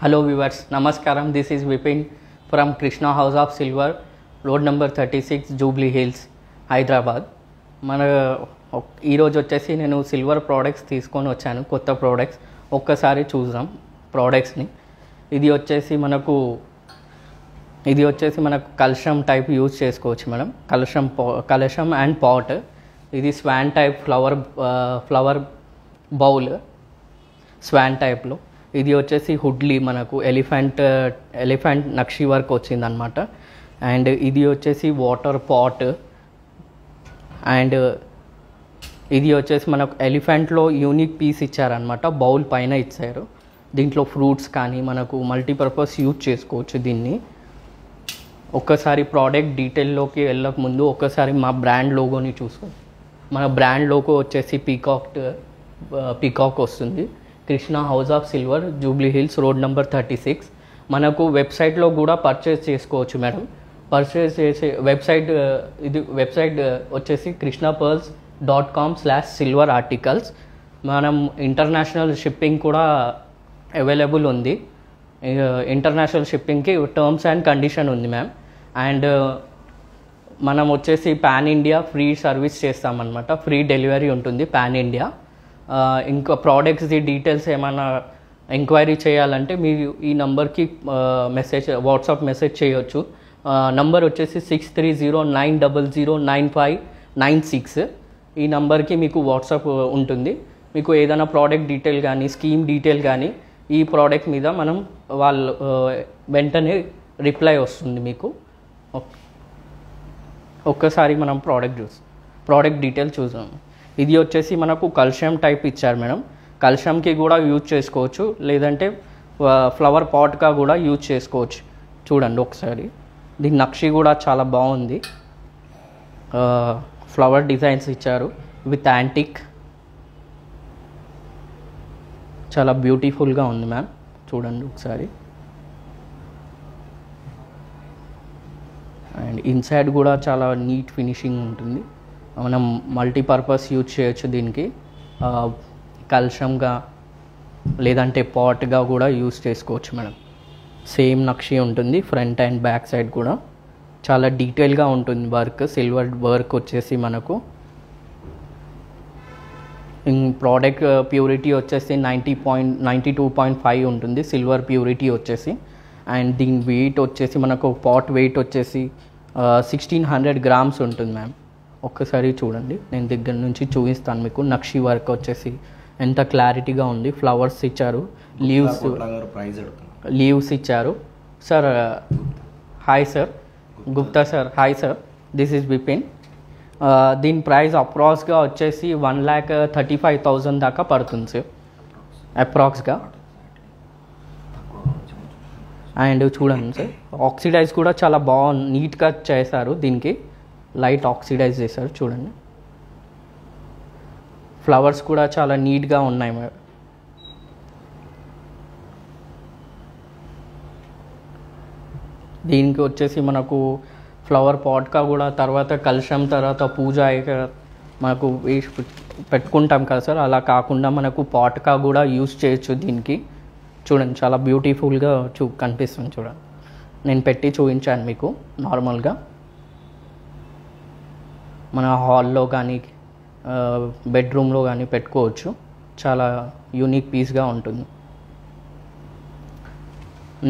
Hello viewers, Namaskaram. This is Vipin from Krishna House of Silver, road number 36, Jubilee Hills, Hyderabad. मैं ई रोज़ वच्चेसी नेनु silver products तीसुकोनि वच्चानु. कोत्त प्रोडक्ट्स ओक्कसारि चूद्दाम. प्रोडक्ट्स नि ఇది వచ్చేసి మనకు కలశం టైప్ యూజ్ చేసుకోవచ్చు మేడం. కలశం అండ్ పాట్. ఇది swan type flower bowl swan టైప్లో. ఇది వచ్చేసి హుడ్లీ, మనకు ఎలిఫెంట్ నక్షి వర్క్ వచ్చిందనమాట. అండ్ ఇది వచ్చేసి వాటర్ పాట్. అండ్ ఇది వచ్చేసి మనకు ఎలిఫెంట్లో యూనిక్ పీస్ ఇచ్చారనమాట, బౌల్ పైన ఇచ్చారు. దీంట్లో ఫ్రూట్స్ కానీ మనకు మల్టీపర్పస్ యూజ్ చేసుకోవచ్చు. దీన్ని ఒక్కసారి ప్రోడక్ట్ డీటెయిల్లోకి వెళ్ళక ముందు ఒక్కసారి మా బ్రాండ్ లోగోని చూసుకో. మన బ్రాండ్ లోగో వచ్చేసి పీకాక్ వస్తుంది. Krishna house of silver, Jubilee Hills, road number 36. మనకు వెబ్సైట్లో కూడా పర్చేస్ చేసుకోవచ్చు మేడం. పర్చేస్ చేసే వెబ్సైట్ ఇది. వెబ్సైట్ వచ్చేసి krishnapearls.com/silver articles. మనం ఇంటర్నేషనల్ షిప్పింగ్ కూడా అవైలబుల్ ఉంది. ఇంటర్నేషనల్ షిప్పింగ్కి టర్మ్స్ అండ్ కండిషన్ ఉంది మ్యామ్. అండ్ మనం వచ్చేసి పాన్ ఇండియా ఫ్రీ సర్వీస్ చేస్తామన్నమాట. ఫ్రీ డెలివరీ ఉంటుంది పాన్ ఇండియా. ఇంకా ప్రోడక్ట్స్ది డీటెయిల్స్ ఏమైనా ఎంక్వైరీ చేయాలంటే మీరు ఈ నెంబర్కి వాట్సాప్ మెసేజ్ చేయొచ్చు. నంబర్ వచ్చేసి 6309009596. ఈ నెంబర్కి మీకు వాట్సాప్ ఉంటుంది. మీకు ఏదైనా ప్రోడక్ట్ డీటెయిల్ కానీ స్కీమ్ డీటెయిల్ కానీ ఈ ప్రోడక్ట్ మీద మనం వాళ్ళు వెంటనే రిప్లై వస్తుంది మీకు. ఒక్కసారి మనం ప్రోడక్ట్ డీటెయిల్ చూసాము. ఇది వచ్చేసి మనకు కల్షియం టైప్ ఇచ్చారు మేడం. కల్షియంకి కూడా యూజ్ చేసుకోవచ్చు, లేదంటే ఫ్లవర్ పాట్గా కూడా యూజ్ చేసుకోవచ్చు. చూడండి ఒకసారి, దీని నక్షి కూడా చాలా బాగుంది. ఫ్లవర్ డిజైన్స్ ఇచ్చారు విత్ యాంటిక్, చాలా బ్యూటిఫుల్గా ఉంది మ్యామ్. చూడండి ఒకసారి. అండ్ ఇన్సైడ్ కూడా చాలా నీట్ ఫినిషింగ్ ఉంటుంది. మనం మల్టీపర్పస్ యూజ్ చేయొచ్చు దీనికి. కల్షంగా లేదంటే పాట్గా కూడా యూజ్ చేసుకోవచ్చు మేడం. సేమ్ నక్షి ఉంటుంది ఫ్రంట్ అండ్ బ్యాక్ సైడ్ కూడా. చాలా డీటెయిల్గా ఉంటుంది వర్క్. సిల్వర్ వర్క్ వచ్చేసి మనకు. ప్రోడక్ట్ ప్యూరిటీ వచ్చేసి 92.5 ఉంటుంది సిల్వర్ ప్యూరిటీ వచ్చేసి. అండ్ దీని వెయిట్ వచ్చేసి మనకు పాట్ వెయిట్ వచ్చేసి 1600 grams ఉంటుంది మ్యామ్. ఒక్కసారి చూడండి, నేను దగ్గర నుంచి చూపిస్తాను మీకు. నక్షి వర్క్ వచ్చేసి ఎంత క్లారిటీగా ఉంది. ఫ్లవర్స్ ఇచ్చారు, లీవ్స్ ఇచ్చారు. Sir hi sir, Gupta sir hi sir, this is Vipin. దీని ప్రైస్ అప్రాక్స్గా వచ్చేసి 1,35,000 దాకా పడుతుంది సార్, అప్రాక్స్గా. అండ్ చూడండి సార్, ఆక్సిడైజ్ కూడా చాలా బాగుంది, నీట్గా చేశారు. దీనికి లైట్ ఆక్సిడైజ్ చేశారు చూడండి. ఫ్లవర్స్ కూడా చాలా నీట్గా ఉన్నాయి మరి. దీనికి వచ్చేసి మనకు ఫ్లవర్ పాట్గా కూడా, తర్వాత కలశం, తర్వాత పూజ మనకు వేసి పెట్టుకుంటాం కదా సార్, అలా కాకుండా మనకు పాట్గా కూడా యూజ్ చేయొచ్చు దీనికి. చూడండి చాలా బ్యూటిఫుల్గా కనిపిస్తుంది. చూడండి నేను పెట్టి చూపించాను మీకు. నార్మల్గా మన హాల్లో కానీ బెడ్రూమ్లో కానీ పెట్టుకోవచ్చు. చాలా యూనిక్ పీస్గా ఉంటుంది.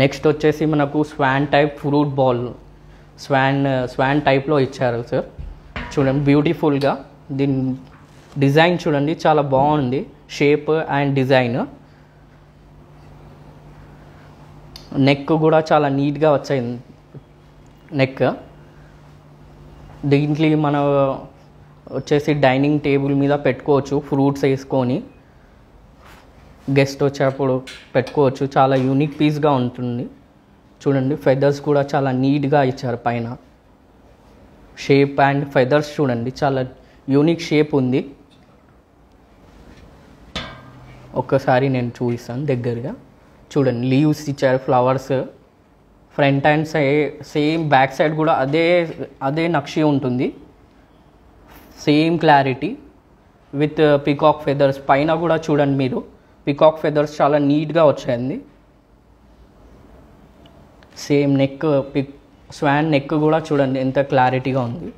నెక్స్ట్ వచ్చేసి మనకు swan type fruit bowl. Swan టైప్లో ఇచ్చారు సార్. చూడండి బ్యూటిఫుల్గా దీని డిజైన్ చూడండి, చాలా బాగుంది షేప్ అండ్ డిజైన్. నెక్ కూడా చాలా నీట్గా వచ్చాయి నెక్. దీంట్లో మనం వచ్చేసి డైనింగ్ టేబుల్ మీద పెట్టుకోవచ్చు. ఫ్రూట్స్ వేసుకొని గెస్ట్ వచ్చేప్పుడు పెట్టుకోవచ్చు. చాలా యూనిక్ పీస్గా ఉంటుంది. చూడండి ఫెదర్స్ కూడా చాలా నీట్గా ఇచ్చారు పైన. షేప్ అండ్ ఫెదర్స్ చూడండి, చాలా యూనిక్ షేప్ ఉంది. ఒక్కసారి నేను చూపిస్తాను దగ్గరగా. చూడండి లీవ్స్ ఇచ్చారు, flowers. Front and same back side కూడా అదే నక్షి ఉంటుంది. Same clarity with peacock feathers. పైన కూడా చూడండి మీరు, పికాక్ ఫెదర్స్ చాలా నీట్గా వచ్చాయండి. Same neck pick swan neck కూడా చూడండి ఎంత క్లారిటీగా ఉంది.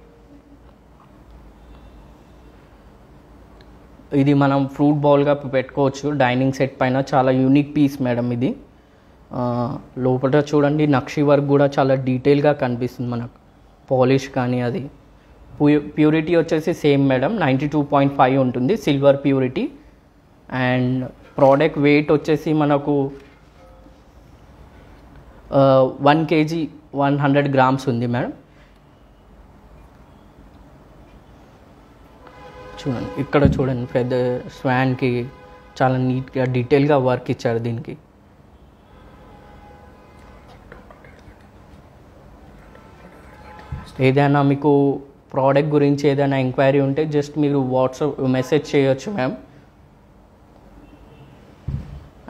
ఇది మనం ఫ్రూట్ బౌల్గా పెట్టుకోవచ్చు డైనింగ్ సెట్ పైన. చాలా యూనిక్ పీస్ మేడం ఇది. లోపల చూడండి నక్షి వర్క్ కూడా చాలా డీటెయిల్గా కనిపిస్తుంది మనకు. పాలిష్ కానీ అది ప్యూరిటీ వచ్చేసి సేమ్ మేడం 92.5 ఉంటుంది silver purity. And product weight వచ్చేసి మనకు 1 kg 100 grams ఉంది మేడం. చూడండి ఇక్కడ చూడండి పెద్ద స్వాన్కి చాలా నీట్గా డీటెయిల్గా వర్క్ ఇచ్చారు దీనికి. ఏదైనా మీకు ప్రోడక్ట్ గురించి ఏదైనా ఎంక్వైరీ ఉంటే జస్ట్ మీరు వాట్సాప్ మెసేజ్ చేయొచ్చు మ్యామ్.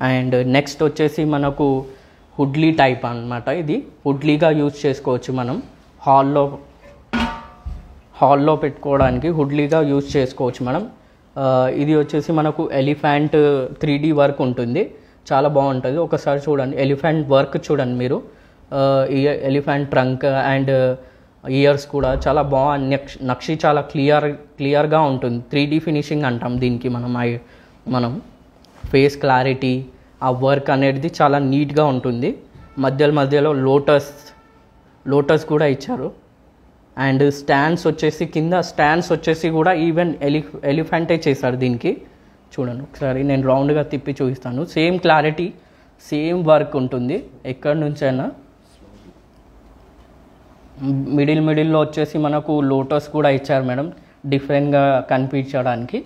అండ్ నెక్స్ట్ వచ్చేసి మనకు హుడ్లీ టైప్ అన్నమాట. ఇది హుడ్లీగా యూజ్ చేసుకోవచ్చు మనం. హాల్లో పెట్టుకోవడానికి హుడ్లీగా యూజ్ చేసుకోవచ్చు మనం. ఇది వచ్చేసి మనకు ఎలిఫెంట్ 3D వర్క్ ఉంటుంది, చాలా బాగుంటుంది. ఒకసారి చూడండి ఎలిఫెంట్ వర్క్ చూడండి మీరు. ఎలిఫెంట్ ట్రంక్ అండ్ ఇయర్స్ కూడా చాలా బాగుంది. నక్షి చాలా క్లియర్గా ఉంటుంది. 3D ఫినిషింగ్ అంటాం దీనికి మనం. మనం ఫేస్ క్లారిటీ ఆ వర్క్ అనేది చాలా నీట్గా ఉంటుంది. మధ్యలో లోటస్ కూడా ఇచ్చారు. అండ్ స్టాండ్స్ వచ్చేసి కింద స్టాండ్స్ వచ్చేసి కూడా ఈవెన్ ఎలిఫెంటే చేశారు దీనికి. చూడండి ఒకసారి నేను రౌండ్గా తిప్పి చూపిస్తాను. సేమ్ క్లారిటీ సేమ్ వర్క్ ఉంటుంది ఎక్కడి నుంచైనా. మిడిల్లో వచ్చేసి మనకు లోటస్ కూడా ఇచ్చారు మేడం డిఫరెంట్గా కనిపించడానికి.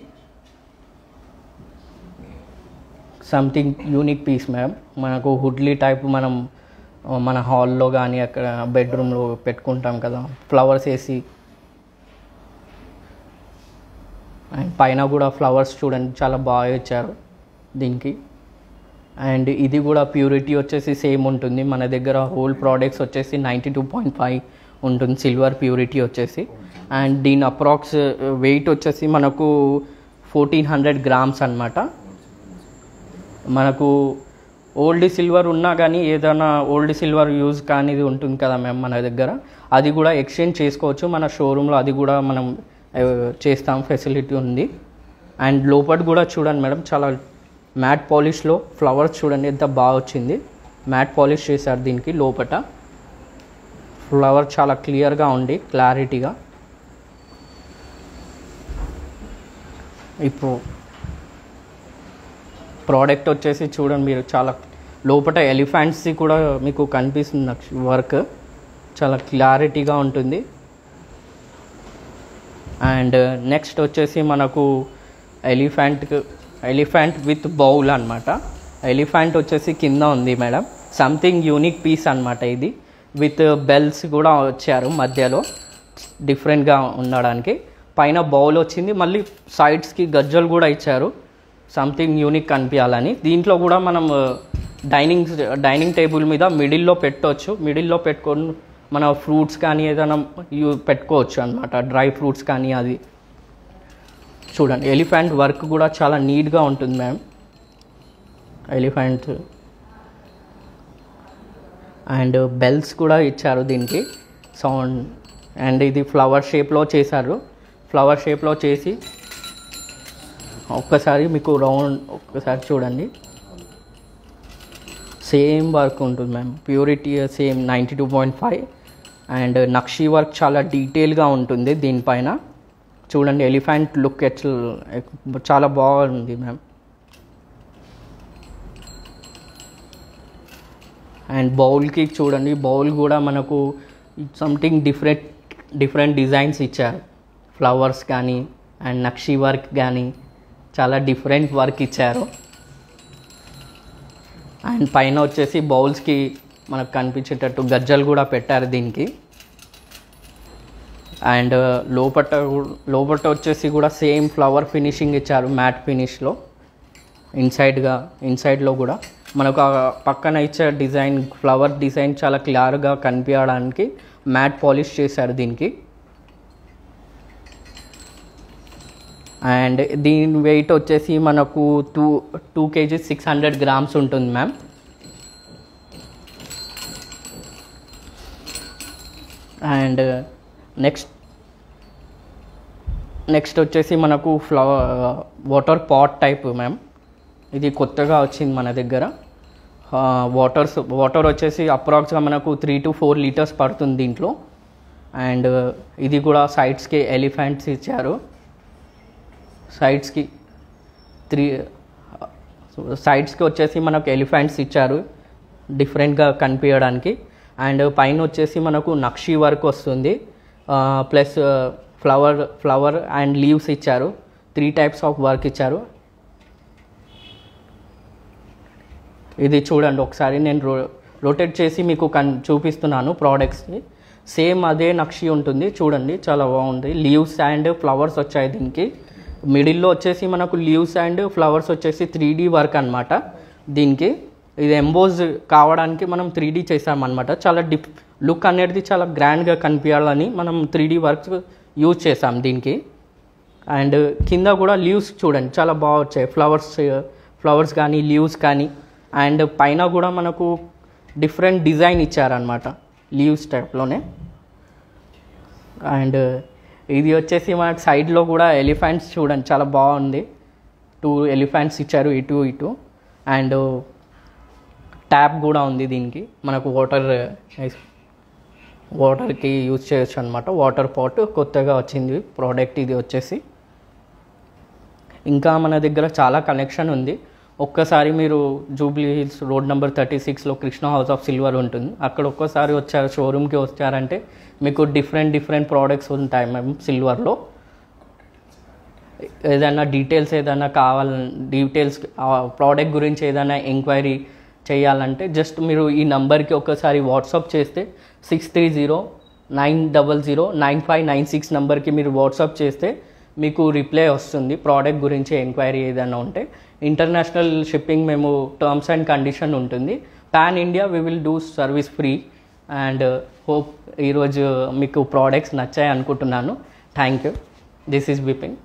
Something unique piece madam. మనకు హుడ్లీ టైప్ మనం మన హాల్లో కానీ అక్కడ బెడ్రూమ్లో పెట్టుకుంటాం కదా ఫ్లవర్స్ వేసి. అండ్ పైన కూడా ఫ్లవర్స్ చూడండి చాలా బాగా ఇచ్చారు దీనికి. అండ్ ఇది కూడా ప్యూరిటీ వచ్చేసి సేమ్ ఉంటుంది మన దగ్గర. హోల్ ప్రోడక్ట్స్ వచ్చేసి 92.5 ఉంటుంది సిల్వర్ ప్యూరిటీ వచ్చేసి. అండ్ దీని అప్రాక్స్ వెయిట్ వచ్చేసి మనకు 1400 grams అన్నమాట. మనకు ఓల్డ్ సిల్వర్ ఉన్నా కానీ ఏదైనా ఓల్డ్ సిల్వర్ యూజ్ కానీ ఇది ఉంటుంది కదా మ్యామ్ మన దగ్గర, అది కూడా ఎక్స్చేంజ్ చేసుకోవచ్చు మన షోరూంలో. అది కూడా మనం చేస్తాం, ఫెసిలిటీ ఉంది. అండ్ లోపల కూడా చూడండి మేడం చాలా మ్యాట్ పాలిష్లో ఫ్లవర్స్ చూడండి ఎంత బాగా వచ్చింది. మ్యాట్ పాలిష్ చేశారు దీనికి. లోపల ఫ్లవర్ చాలా క్లియర్గా ఉంది క్లారిటీగా. ఇప్పుడు ప్రోడక్ట్ వచ్చేసి చూడండి మీరు చాలా లోపల ఎలిఫెంట్స్ది కూడా మీకు కనిపిస్తుంది నాకు వర్క్ చాలా క్లారిటీగా ఉంటుంది. అండ్ నెక్స్ట్ వచ్చేసి మనకు ఎలిఫెంట్ విత్ బౌల్ అన్నమాట. ఎలిఫెంట్ వచ్చేసి కింద ఉంది మేడం. సంథింగ్ యూనిక్ పీస్ అన్నమాట ఇది. విత్ బెల్స్ కూడా వచ్చారు మధ్యలో డిఫరెంట్గా ఉండడానికి. పైన బౌల్ వచ్చింది, మళ్ళీ సైడ్స్కి గజ్జలు కూడా ఇచ్చారు సంథింగ్ యూనిక్ అనిపించాలని. దీంట్లో కూడా మనం డైనింగ్ టేబుల్ మీద మిడిల్లో పెట్టవచ్చు. మిడిల్లో పెట్టుకొని మన ఫ్రూట్స్ కానీ ఏదైనా పెట్టుకోవచ్చు అన్నమాట, డ్రై ఫ్రూట్స్ కానీ. అది చూడండి ఎలిఫెంట్ వర్క్ కూడా చాలా నీట్గా ఉంటుంది మ్యామ్ ఎలిఫెంట్. అండ్ బెల్స్ కూడా ఇచ్చారు దీనికి సౌండ్. అండ్ ఇది ఫ్లవర్ షేప్లో చేశారు. ఫ్లవర్ షేప్లో చేసి ఒక్కసారి మీకు రౌండ్ ఒక్కసారి చూడండి సేమ్ వర్క్ ఉంటుంది మ్యామ్. Purity same 92.5. అండ్ నక్షి వర్క్ చాలా డీటెయిల్గా ఉంటుంది దీనిపైన. చూడండి ఎలిఫెంట్ లుక్ చాలా బాగుంది మ్యామ్. అండ్ బౌల్కి చూడండి, బౌల్ కూడా మనకు సంథింగ్ డిఫరెంట్ డిజైన్స్ ఇచ్చారు. ఫ్లవర్స్ కానీ అండ్ నక్షి వర్క్ కానీ చాలా డిఫరెంట్ వర్క్ ఇచ్చారు. అండ్ పైన వచ్చేసి బౌల్స్కి మనకు కనిపించేటట్టు గజ్జలు కూడా పెట్టారు దీనికి. అండ్ లోపట వచ్చేసి కూడా సేమ్ ఫ్లవర్ ఫినిషింగ్ ఇచ్చారు మ్యాట్ ఫినిష్లో. ఇన్సైడ్లో కూడా మనకు పక్కన ఇచ్చే డిజైన్ ఫ్లవర్ డిజైన్ చాలా క్లియర్గా కనిపించడానికి మ్యాట్ పాలిష్ చేశారు దీనికి. అండ్ దీని వెయిట్ వచ్చేసి మనకు 2 kg 600 grams ఉంటుంది మ్యామ్. అండ్ నెక్స్ట్ వచ్చేసి మనకు flower water pot type ma'am. ఇది కొత్తగా వచ్చింది మన దగ్గర. వాటర్ వచ్చేసి అప్రాక్స్గా మనకు 3 to 4 లీటర్స్ పడుతుంది దీంట్లో. అండ్ ఇది కూడా సైడ్స్కి ఎలిఫెంట్స్ ఇచ్చారు. సైడ్స్కి వచ్చేసి మనకు ఎలిఫెంట్స్ ఇచ్చారు డిఫరెంట్గా కనిపించడానికి. అండ్ పైన వచ్చేసి మనకు నక్షి వర్క్ వస్తుంది, ప్లస్ ఫ్లవర్ అండ్ లీవ్స్ ఇచ్చారు. 3 types ఆఫ్ వర్క్ ఇచ్చారు. ఇది చూడండి ఒకసారి, నేను రొటేట్ చేసి మీకు చూపిస్తున్నాను ప్రోడక్ట్స్ని. సేమ్ అదే నక్షి ఉంటుంది చూడండి, చాలా బాగుంది. లీవ్స్ అండ్ ఫ్లవర్స్ వచ్చాయి దీనికి. మిడిల్లో వచ్చేసి మనకు లీవ్స్ అండ్ ఫ్లవర్స్ వచ్చేసి 3D వర్క్ అనమాట దీనికి. ఇది ఎంబోజ్ కావడానికి మనం 3D చేసామన్నమాట. చాలా లుక్ అనేది చాలా గ్రాండ్గా కనిపించాలని మనం 3D వర్క్స్ యూజ్ చేసాం దీనికి. అండ్ కింద కూడా లీవ్స్ చూడండి చాలా బాగా వచ్చాయి, ఫ్లవర్స్ కానీ లీవ్స్ కానీ. అండ్ పైన కూడా మనకు డిఫరెంట్ డిజైన్ ఇచ్చారనమాట లీవ్స్ టైప్లోనే. అండ్ ఇది వచ్చేసి మనకు సైడ్లో కూడా ఎలిఫెంట్స్ చూడండి చాలా బాగుంది. 2 elephants ఇచ్చారు ఇటు. అండ్ ట్యాప్ కూడా ఉంది దీనికి, మనకు వాటర్కి యూజ్ చేయొచ్చు అనమాట. వాటర్ పాట్ కొత్తగా వచ్చింది ప్రోడక్ట్ ఇది వచ్చేసి. ఇంకా మన దగ్గర చాలా కలెక్షన్ ఉంది. ఒక్కసారి మీరు జూబ్లీ హిల్స్ రోడ్ నెంబర్ 36లో కృష్ణ హౌస్ ఆఫ్ సిల్వర్ ఉంటుంది. అక్కడ ఒక్కసారి వచ్చారు షోరూమ్కి వచ్చారంటే మీకు డిఫరెంట్ ప్రోడక్ట్స్ ఉంటాయి మేము సిల్వర్లో. ఏదైనా డీటెయిల్స్ ప్రోడక్ట్ గురించి ఏదైనా ఎంక్వైరీ చేయాలంటే జస్ట్ మీరు ఈ నంబర్కి ఒకసారి వాట్సాప్ చేస్తే 630-900-9596 నంబర్కి మీరు వాట్సాప్ చేస్తే మీకు రిప్లై వస్తుంది ప్రోడక్ట్ గురించి ఎంక్వైరీ ఏదైనా ఉంటే. ఇంటర్నేషనల్ షిప్పింగ్ మేము టర్మ్స్ అండ్ కండిషన్ ఉంటుంది. Pan India we will do service free. And hope ఈరోజు మీకు ప్రోడక్ట్స్ నచ్చాయి అనుకుంటున్నాను. Thank you. This is Bipin.